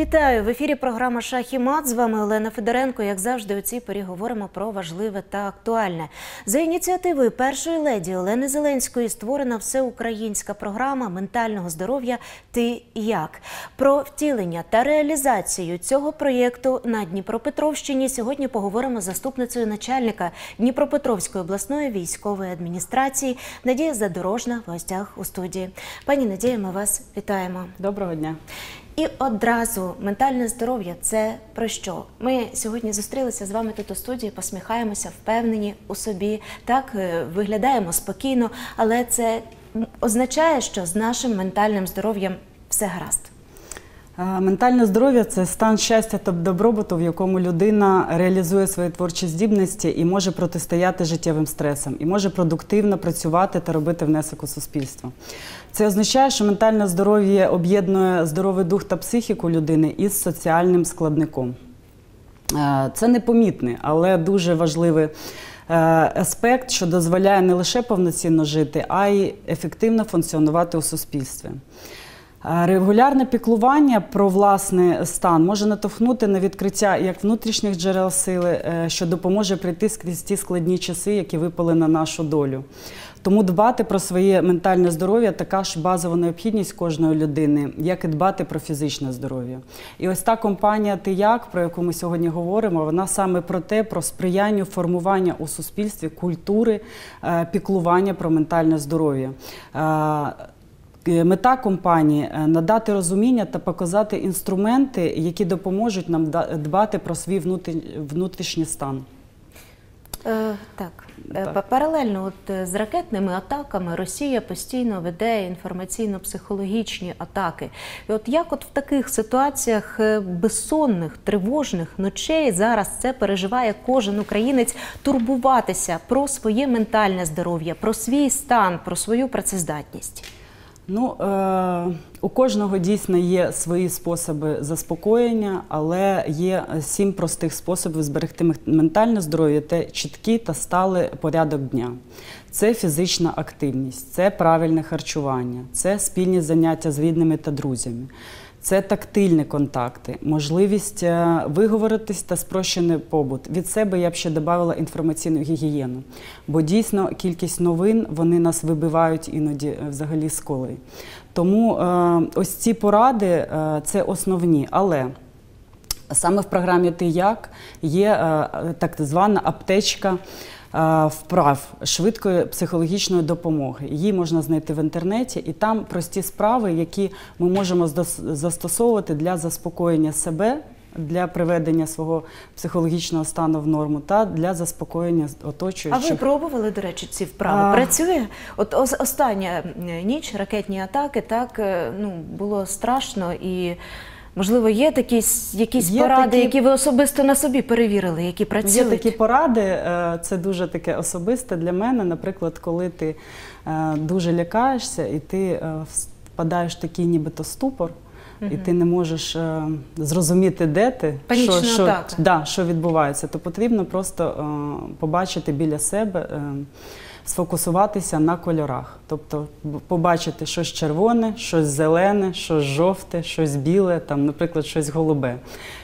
Вітаю! В ефірі програма «Шах і мат». З вами Олена Федоренко. Як завжди, у цій порі говоримо про важливе та актуальне. За ініціативою першої леді Олени Зеленської створена всеукраїнська програма ментального здоров'я «Ти як?». Про втілення та реалізацію цього проєкту на Дніпропетровщині сьогодні поговоримо з заступницею начальника Дніпропетровської обласної військової адміністрації Надія Задорожна в гостях у студії. Пані Надія, ми вас вітаємо. Доброго дня! І одразу, ментальне здоров'я – це про що? Ми сьогодні зустрілися з вами тут у студії, посміхаємося, впевнені у собі, так, виглядаємо спокійно, але це означає, що з нашим ментальним здоров'ям все гаразд. Ментальне здоров'я – це стан щастя та добробуту, в якому людина реалізує свої творчі здібності і може протистояти життєвим стресам, і може продуктивно працювати та робити внесок у суспільство. Це означає, що ментальне здоров'я об'єднує здоровий дух та психіку людини із соціальним складником. Це непомітний, але дуже важливий аспект, що дозволяє не лише повноцінно жити, а й ефективно функціонувати у суспільстві. Регулярне піклування про власний стан може натовхнути на відкриття як внутрішніх джерел сили, що допоможе прийти скрізь ті складні часи, які випали на нашу долю. Тому дбати про своє ментальне здоров'я – така ж базова необхідність кожної людини, як і дбати про фізичне здоров'я. І ось та компанія «Ти як?», про яку ми сьогодні говоримо, вона саме про те, про сприяння формування у суспільстві культури піклування про ментальне здоров'я. Мета компанії – надати розуміння та показати інструменти, які допоможуть нам дбати про свій внутрішній стан. Так. Паралельно з ракетними атаками Росія постійно веде інформаційно-психологічні атаки. І от як в таких ситуаціях безсонних, тривожних ночей зараз це переживає кожен українець, турбуватися про своє ментальне здоров'я, про свій стан, про свою працездатність? Ну, у кожного дійсно є свої способи заспокоєння, але є 7 простих способів зберегти ментальне здоров'я – це чіткий та сталий порядок дня. Це фізична активність, це правильне харчування, це спільні заняття з рідними та друзями, це тактильні контакти, можливість виговоритись та спрощений побут. Від себе я б ще додавала інформаційну гігієну, бо дійсно кількість новин, вони нас вибивають іноді взагалі з колії. Тому ось ці поради – це основні, але саме в програмі «Ти як?» є так звана аптечка вправ швидкої психологічної допомоги. Її можна знайти в інтернеті, і там прості справи, які ми можемо застосовувати для заспокоєння себе, для приведення свого психологічного стану в норму та для заспокоєння оточуючих. А ви пробували, до речі, ці вправи? Працює? От остання ніч, ракетні атаки, так, ну, було страшно і... Можливо, є якісь поради, які ви особисто на собі перевірили, які працюють? Є такі поради, це дуже таке особисте для мене. Наприклад, коли ти дуже лякаєшся і ти впадаєш в такий нібито ступор, і ти не можеш зрозуміти, де ти, що відбувається, то потрібно просто побачити біля себе, сфокусуватися на кольорах. Тобто побачити щось червоне, щось зелене, щось жовте, щось біле, там, наприклад, щось голубе.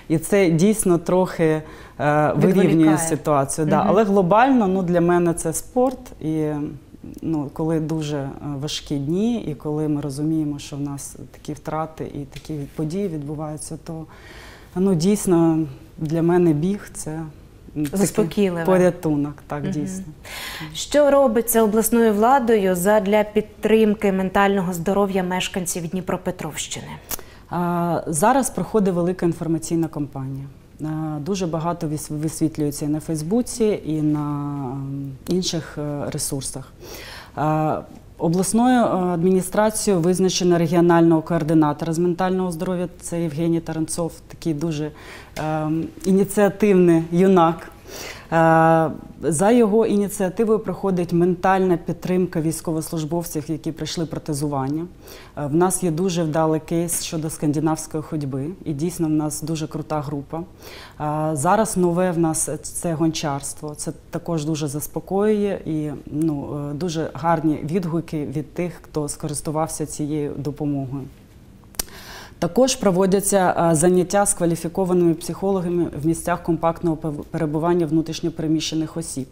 І це дійсно трохи вирівнює ситуацію. Але глобально для мене це спорт. І коли дуже важкі дні, і коли ми розуміємо, що в нас такі втрати і такі події відбуваються, то дійсно для мене біг – це... Заспокійливе. Порятунок, так, дійсно. Що робиться обласною владою задля підтримки ментального здоров'я мешканців Дніпропетровщини? Зараз проходить велика інформаційна кампанія. Дуже багато висвітлюється і на Фейсбуці, і на інших ресурсах. Обласною адміністрацією визначено регіонального координатора з ментального здоров'я – це Євгеній Таранцов, такий дуже ініціативний юнак. За його ініціативою проходить ментальна підтримка військовослужбовців, які пройшли протезування. В нас є дуже вдалий кейс щодо скандинавської ходьби, і дійсно в нас дуже крута група. Зараз нове в нас – це гончарство, це також дуже заспокоює і дуже гарні відгуки від тих, хто скористувався цією допомогою. Також проводяться заняття з кваліфікованими психологами в місцях компактного перебування внутрішньопереміщених осіб.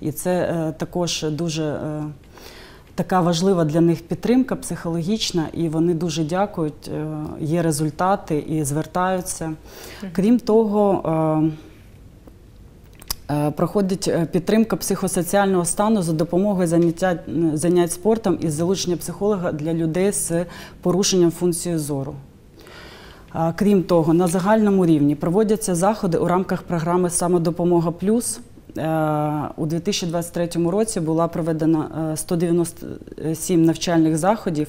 І це також дуже така важлива для них підтримка психологічна, і вони дуже дякують, є результати і звертаються. Крім того, проходить підтримка психосоціального стану за допомогою занять спортом із залучення психолога для людей з порушенням функції зору. Крім того, на загальному рівні проводяться заходи у рамках програми «Самодопомога плюс». У 2023 році було проведено 197 навчальних заходів,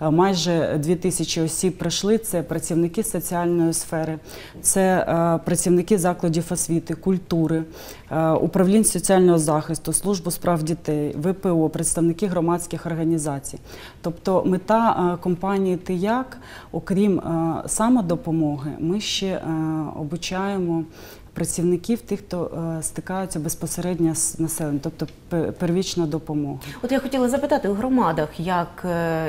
майже 2000 осіб прийшли. Це працівники соціальної сфери, це працівники закладів освіти, культури, управлінь соціального захисту, службу справ дітей, ВПО, представники громадських організацій. Тобто мета компанії «Ти як?», окрім самодопомоги, ми ще обучаємо працівників, тих, хто стикаються безпосередньо з населенням, тобто первічна допомога. От я хотіла запитати, у громадах як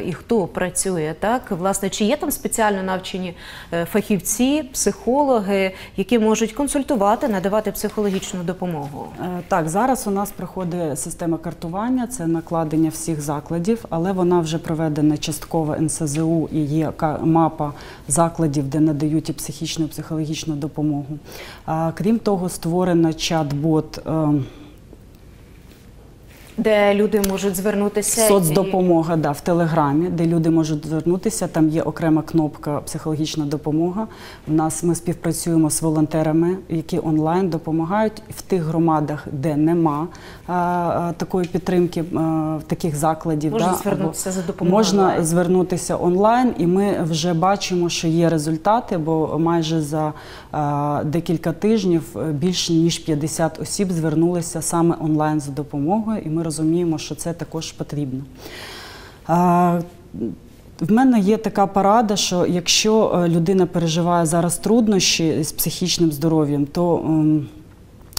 і хто працює, так? Власне, чи є там спеціально навчені фахівці, психологи, які можуть консультувати, надавати психологічну допомогу? Так, зараз у нас проходить система картування, це накладення всіх закладів, але вона вже проведена частково НСЗУ і є мапа закладів, де надають і психічну, і психологічну допомогу. Крім того, створено чат-бот, де люди можуть звернутися. Соцдопомога, да, в Телеграмі, де люди можуть звернутися. Там є окрема кнопка «Психологічна допомога». У нас ми співпрацюємо з волонтерами, які онлайн допомагають в тих громадах, де нема такої підтримки, таких закладів. Можна, да, звернутися за допомогою. Можна звернутися онлайн, і ми вже бачимо, що є результати, бо майже за декілька тижнів більше ніж 50 осіб звернулися саме онлайн за допомогою, і ми розуміємо, що це також потрібно. В мене є така порада, що якщо людина переживає зараз труднощі з психічним здоров'ям, то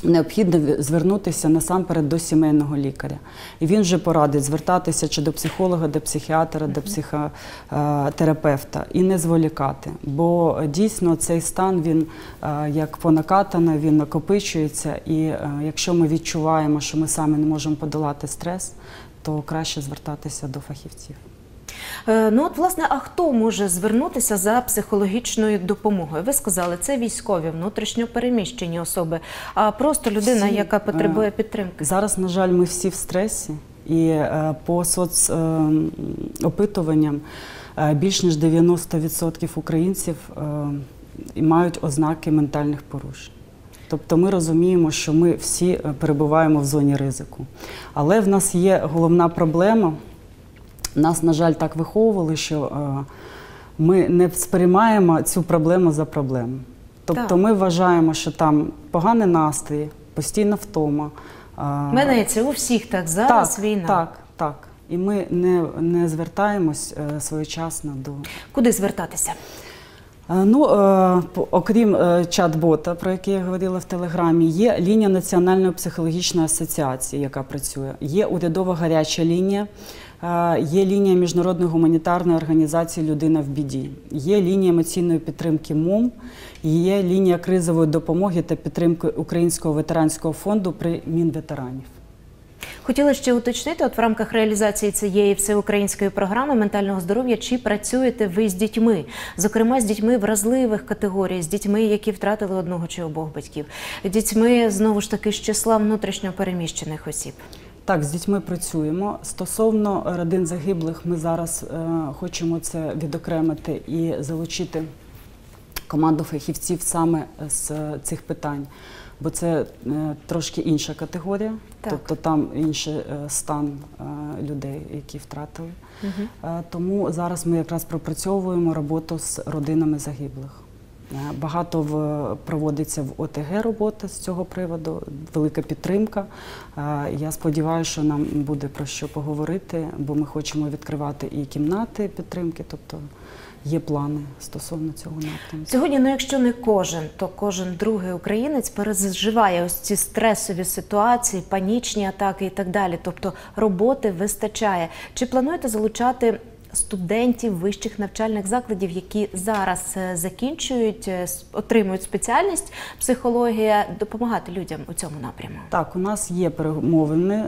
необхідно звернутися насамперед до сімейного лікаря. І він вже порадить звертатися чи до психолога, до психіатра, до психотерапевта і не зволікати. Бо дійсно цей стан, він як понакатано, він накопичується, і якщо ми відчуваємо, що ми самі не можемо подолати стрес, то краще звертатися до фахівців. Ну от, власне, а хто може звернутися за психологічною допомогою? Ви сказали, це військові, внутрішньопереміщені особи, а просто людина, яка потребує підтримки. Зараз, на жаль, ми всі в стресі, і по соцопитуванням більш ніж 90% українців мають ознаки ментальних порушень. Тобто ми розуміємо, що ми всі перебуваємо в зоні ризику. Але в нас є головна проблема. Нас, на жаль, так виховували, що ми не сприймаємо цю проблему за проблему. Тобто ми вважаємо, що там поганий настрій, постійна втома. Це у всіх так зараз, війна. Так. І ми не звертаємось своєчасно до… Куди звертатися? Ну, окрім чат-бота, про який я говорила в Телеграмі, є лінія Національної психологічної асоціації, яка працює. Є урядова гаряча лінія. Є лінія Міжнародної гуманітарної організації «Людина в біді», є лінія емоційної підтримки МОМ, є лінія кризової допомоги та підтримки Українського ветеранського фонду при Мінветеранів. Хотіла ще уточнити, от в рамках реалізації цієї всеукраїнської програми ментального здоров'я, чи працюєте ви з дітьми? Зокрема, з дітьми вразливих категорій, з дітьми, які втратили одного чи обох батьків, дітьми, знову ж таки, з числа внутрішньопереміщених осіб. Так, з дітьми працюємо. Стосовно родин загиблих, ми зараз хочемо це відокремити і залучити команду фахівців саме з цих питань, бо це трошки інша категорія, тобто там інший стан людей, які втратили. Тому зараз ми якраз пропрацьовуємо роботу з родинами загиблих. Багато проводиться в ОТГ робота з цього приводу, велика підтримка. Я сподіваюся, що нам буде про що поговорити, бо ми хочемо відкривати і кімнати підтримки, тобто є плани стосовно цього напрямку. Сьогодні, ну якщо не кожен, то кожен другий українець переживає ось ці стресові ситуації, панічні атаки і так далі. Тобто роботи вистачає. Чи плануєте залучати студентів вищих навчальних закладів, які зараз закінчують, отримують спеціальність психологія, допомагати людям у цьому напрямку? Так, у нас є перемовини.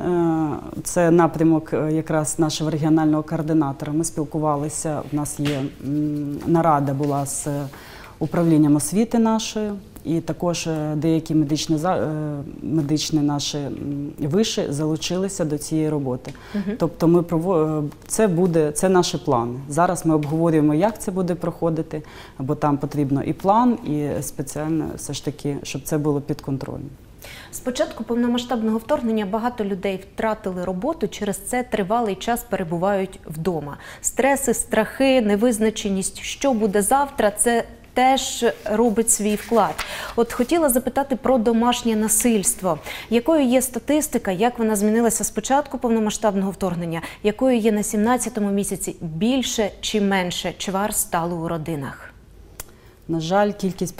Це напрямок якраз нашого регіонального координатора. Ми спілкувалися, у нас є нарада була з управлінням освіти нашої, і також деякі медичні наші виші залучилися до цієї роботи. Тобто це наші плани. Зараз ми обговорюємо, як це буде проходити, бо там потрібно і план, і спеціально все ж таки, щоб це було підконтрольно. З початку повномасштабного вторгнення багато людей втратили роботу, через це тривалий час перебувають вдома. Стреси, страхи, невизначеність, що буде завтра – це теж робить свій вклад. От хотіла запитати про домашнє насильство. Якою є статистика, як вона змінилася з початку повномасштабного вторгнення? Якою є на 17-му місяці? Більше чи менше чвар стало у родинах? На жаль, кількість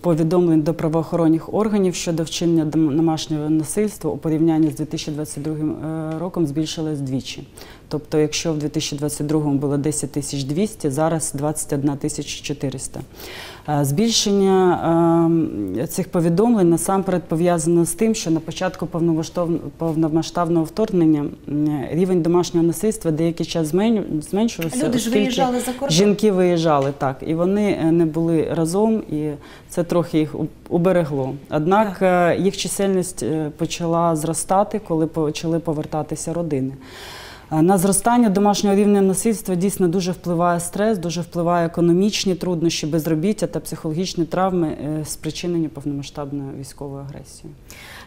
повідомлень до правоохоронних органів щодо вчинення домашнього насильства у порівнянні з 2022 роком збільшилось вдвічі. Тобто, якщо в 2022-му було 10 200, зараз 21 400. Збільшення цих повідомлень насамперед пов'язано з тим, що на початку повномасштабного вторгнення рівень домашнього насильства деякий час зменшувався. Люди ж виїжджали за кордон. Жінки виїжджали, так. І вони не були разом, і це трохи їх уберегло. Однак їх чисельність почала зростати, коли почали повертатися родини. На зростання домашнього рівня насильства дійсно дуже впливає стрес, дуже впливає економічні труднощі, безробіття та психологічні травми, спричинені повномасштабною військовою агресією.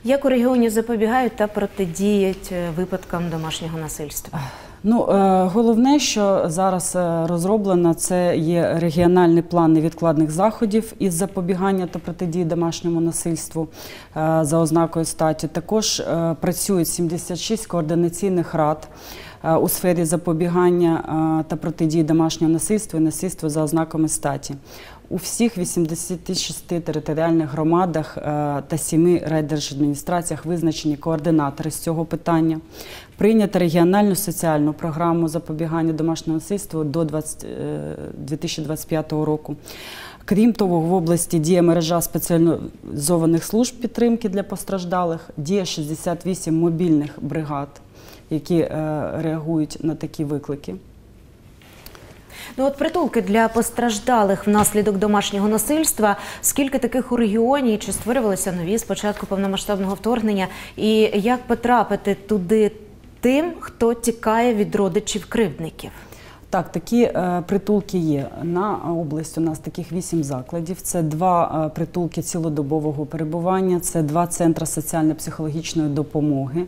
Як у регіоні запобігають та протидіють випадкам домашнього насильства? Ну, головне, що зараз розроблено, це є регіональний план невідкладних заходів із запобігання та протидії домашньому насильству за ознакою статі. Також працюють 76 координаційних рад у сфері запобігання та протидії домашнього насильства і насильства за ознаками статі. У всіх 86 територіальних громадах та 7 райдержадміністраціях визначені координатори з цього питання. Прийнята регіональну соціальну програму запобігання домашнього насильства до 2025 року. Крім того, в області діє мережа спеціалізованих служб підтримки для постраждалих, діє 68 мобільних бригад, які реагують на такі виклики. Ну от притулки для постраждалих внаслідок домашнього насильства. Скільки таких у регіоні? Чи створювалися нові з початку повномасштабного вторгнення? І як потрапити туди тим, хто тікає від родичів кривдників? Так, такі притулки є. На область у нас таких 8 закладів. Це 2 притулки цілодобового перебування, це 2 центри соціально-психологічної допомоги,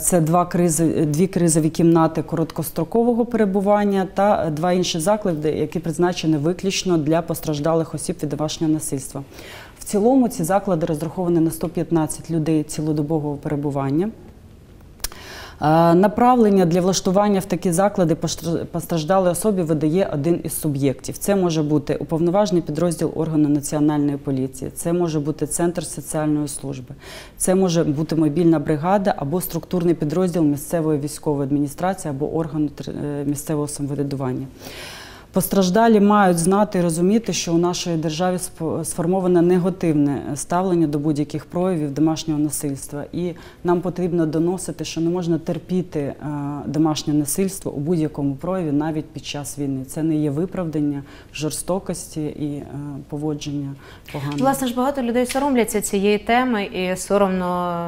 це 2 кризові кімнати короткострокового перебування та 2 інші заклади, які призначені виключно для постраждалих осіб від домашнього насильства. В цілому ці заклади розраховані на 115 людей цілодобового перебування. Направлення для влаштування в такі заклади постраждалої особи видає один із суб'єктів. Це може бути уповноважений підрозділ органу Національної поліції, це може бути центр соціальної служби, це може бути мобільна бригада або структурний підрозділ місцевої військової адміністрації або органу місцевого самоврядування. Постраждалі мають знати і розуміти, що у нашій державі сформоване негативне ставлення до будь-яких проявів домашнього насильства. І нам потрібно доносити, що не можна терпіти домашнє насильство у будь-якому прояві, навіть під час війни. Це не є виправдання жорстокості і поводження поганого. Власне ж, багато людей соромляться цієї теми і соромно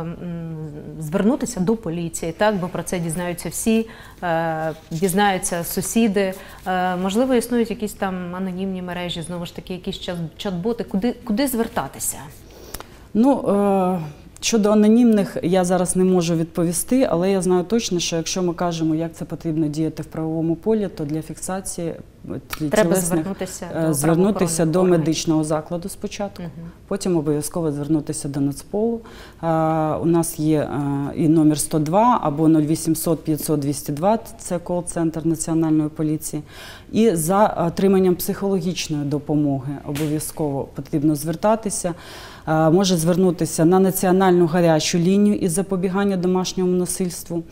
звернутися до поліції, так? Бо про це дізнаються всі, дізнаються сусіди. Можливо, існують якісь там анонімні мережі, знову ж таки, якісь чат-боти. Куди звертатися? Ну, щодо анонімних я зараз не можу відповісти, але я знаю точно, що якщо ми кажемо, як це потрібно діяти в правовому полі, то для фіксації треба звернутися до медичного закладу спочатку, потім обов'язково звернутися до Нацполу. У нас є і номер 102 або 0800 500 202, це кол-центр Національної поліції. І за отриманням психологічної допомоги обов'язково потрібно звертатися. може звернутися на національну гарячу лінію із запобігання домашньому насильству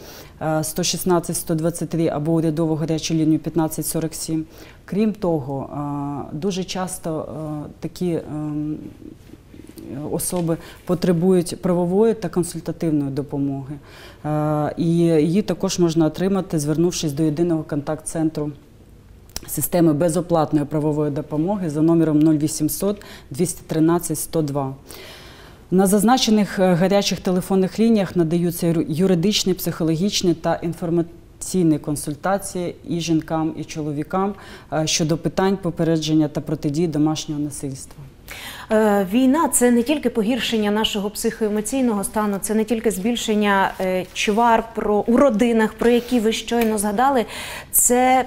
116-123 або урядову гарячу лінію 1547. Крім того, дуже часто такі особи потребують правової та консультативної допомоги. І її також можна отримати, звернувшись до єдиного контакт-центру системи безоплатної правової допомоги за номером 0800 213 102. На зазначених гарячих телефонних лініях надаються юридичні, психологічні та інформаційні консультації і жінкам, і чоловікам щодо питань попередження та протидії домашнього насильства. Війна – це не тільки погіршення нашого психоемоційного стану, це не тільки збільшення чвар у родинах, про які ви щойно згадали, це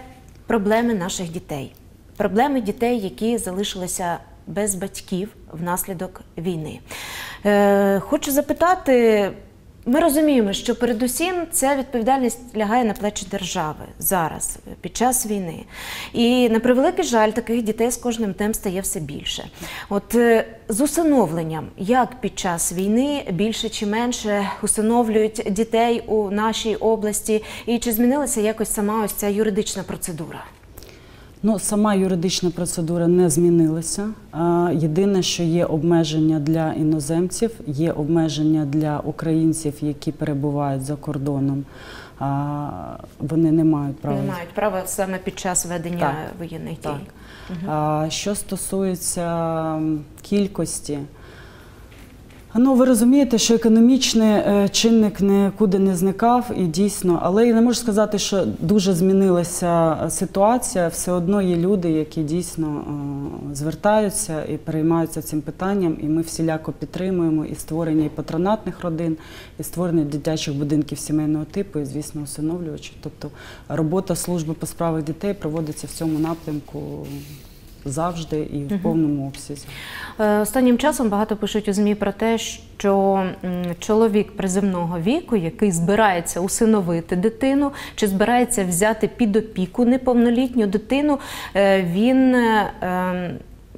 проблеми наших дітей. Проблеми дітей, які залишилися без батьків внаслідок війни. Хочу запитати, ми розуміємо, що передусім ця відповідальність лягає на плечі держави зараз, під час війни. І, на превеликий жаль, таких дітей з кожним днем стає все більше. От з усиновленням, як під час війни більше чи менше усиновлюють дітей у нашій області? І чи змінилася якось сама ось ця юридична процедура? Ну, сама юридична процедура не змінилася. Єдине, що є обмеження для іноземців, є обмеження для українців, які перебувають за кордоном. Вони не мають права. Не мають права саме під час ведення воєнних дій. Так. Що стосується кількості, ну, ви розумієте, що економічний чинник нікуди не зникав, і дійсно, але я не можу сказати, що дуже змінилася ситуація, все одно є люди, які дійсно звертаються і переймаються цим питанням, і ми всіляко підтримуємо і створення і патронатних родин, і створення дитячих будинків сімейного типу, і, звісно, усиновлювачів. Тобто робота служби по справах дітей проводиться в цьому напрямку завжди і в повному обсязі. Останнім часом багато пишуть у ЗМІ про те, що чоловік приземного віку, який збирається усиновити дитину, чи збирається взяти під опіку неповнолітню дитину, він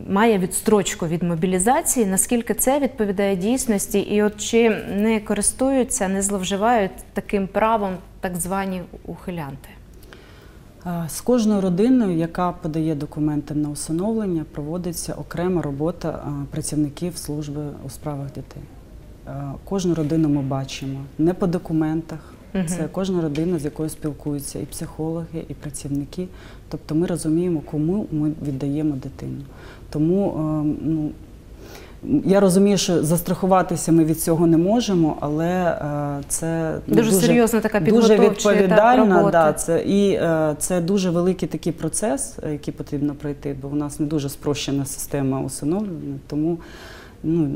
має відстрочку від мобілізації. Наскільки це відповідає дійсності? І от чи не користуються, не зловживають таким правом так звані ухилянти? З кожною родиною, яка подає документи на усиновлення, проводиться окрема робота працівників служби у справах дітей. Кожну родину ми бачимо, не по документах, це кожна родина, з якою спілкуються і психологи, і працівники. Тобто ми розуміємо, кому ми віддаємо дитину. Тому, ну, я розумію, що застрахуватися ми від цього не можемо, але це дуже серйозна така підготовча робота. І це дуже великий такий процес, який потрібно пройти, бо у нас не дуже спрощена система усиновлення. Тому, ну,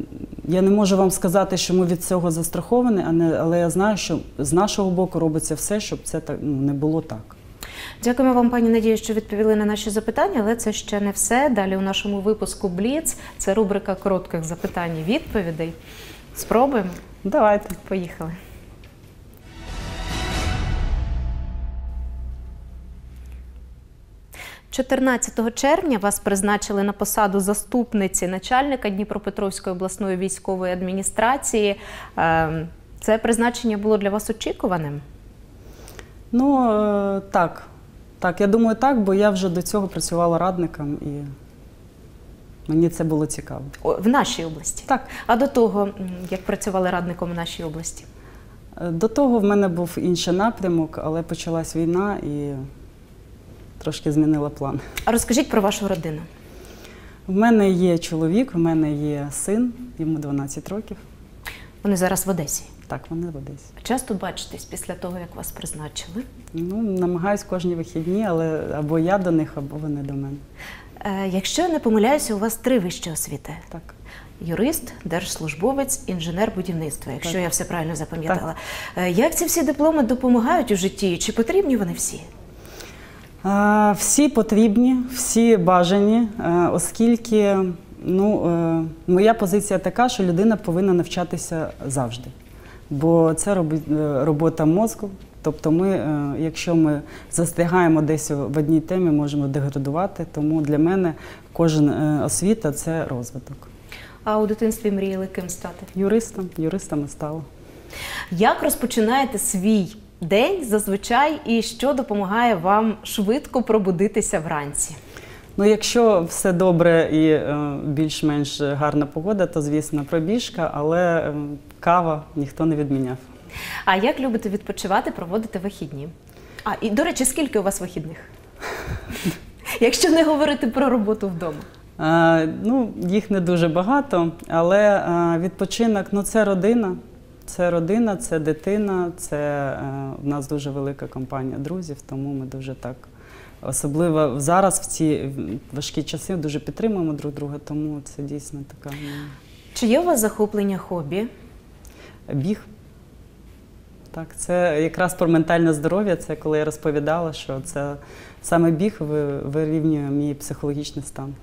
я не можу вам сказати, що ми від цього застраховані, але я знаю, що з нашого боку робиться все, щоб це не було так. Дякуємо вам, пані Надію, що відповіли на наші запитання, але це ще не все. Далі у нашому випуску «Бліц» – це рубрика коротких запитань і відповідей. Спробуємо? Давайте. Поїхали. «14 червня вас призначили на посаду заступниці начальника Дніпропетровської обласної військової адміністрації. Це призначення було для вас очікуваним? Ну, так, я думаю, так, бо я вже до цього працювала радником, і мені це було цікаво. В нашій області? Так. А до того, як працювали радником в нашій області? До того в мене був інший напрямок, але почалась війна і трошки змінила план. А розкажіть про вашу родину. В мене є чоловік, в мене є син, йому 12 років. Вони зараз в Одесі? Так, вони в Одесі. Часто бачитесь після того, як вас призначили? Ну, намагаюсь кожні вихідні, але або я до них, або вони до мене. Якщо я не помиляюся, у вас 3 вищі освіти. Так. Юрист, держслужбовець, інженер будівництва, якщо я все правильно запам'ятала. Як ці всі дипломи допомагають у житті? Чи потрібні вони всі? Всі потрібні, всі бажані, оскільки, ну, моя позиція така, що людина повинна навчатися завжди. Бо це робота мозку, тобто ми, якщо ми застрягаємо десь в одній темі, можемо деградувати, тому для мене кожна освіта – це розвиток. А у дитинстві мріяли ким стати? Юристом. Юристом і стала. Як розпочинаєте свій день зазвичай і що допомагає вам швидко пробудитися вранці? Ну, якщо все добре і більш-менш гарна погода, то, звісно, пробіжка, але кава ніхто не відміняв. А як любите відпочивати, проводити вихідні? А, і, до речі, скільки у вас вихідних? Якщо не говорити про роботу вдома. Ну, їх не дуже багато, але відпочинок, ну, це родина. Це родина, це дитина, це в нас дуже велика компанія друзів, тому ми дуже так, особливо зараз в ці важкі часи, дуже підтримуємо друг друга, тому це дійсно така… Чи є у вас захоплення, хобі? Біг. Так, це якраз про ментальне здоров'я, це коли я розповідала, що це саме біг вирівнює мій психологічний стан,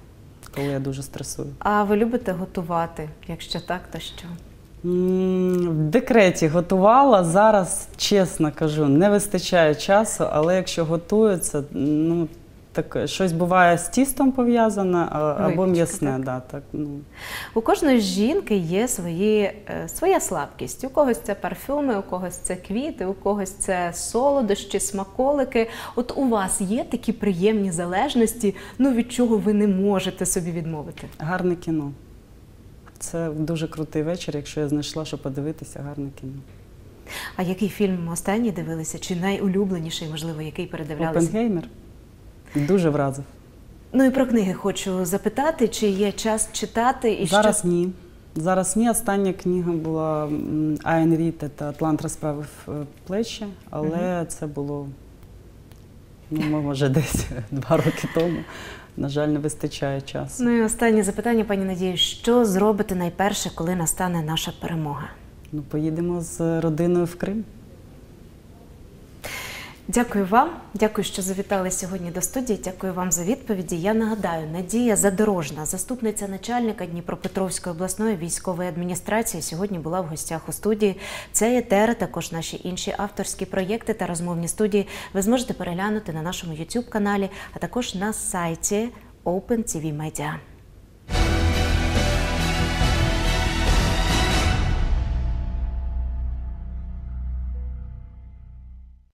коли я дуже стресую. А ви любите готувати? Якщо так, то що? В декреті готувала, зараз, чесно кажу, не вистачає часу, але якщо готую, це, ну, так, щось буває з тістом пов'язане або м'ясне. Так. Да, так, ну. У кожної жінки є своя слабкість. У когось це парфюми, у когось це квіти, у когось це солодощі, смаколики. От у вас є такі приємні залежності, ну, від чого ви не можете собі відмовити? Гарне кіно. Це дуже крутий вечір, якщо я знайшла, що подивитися гарне кіно. А який фільм останній дивилися? Чи найулюбленіший, можливо, який передивлялися? Опенгеймер. Дуже вразив. Ну і про книги хочу запитати, чи є час читати? І зараз що... ні. Зараз ні. Остання книга була Айн Ренд та «Атлант розправив плечі», але це було, ну, може, десь 2 роки тому. На жаль, не вистачає часу. Ну і останнє запитання, пані Надію. Що зробите найперше, коли настане наша перемога? Ну, поїдемо з родиною в Крим. Дякую вам. Дякую, що завітали сьогодні до студії. Дякую вам за відповіді. Я нагадаю, Надія Задорожна, заступниця начальника Дніпропетровської обласної військової адміністрації, сьогодні була в гостях у студії. Цей етер, також наші інші авторські проєкти та розмовні студії ви зможете переглянути на нашому YouTube-каналі, а також на сайті Open TV Media.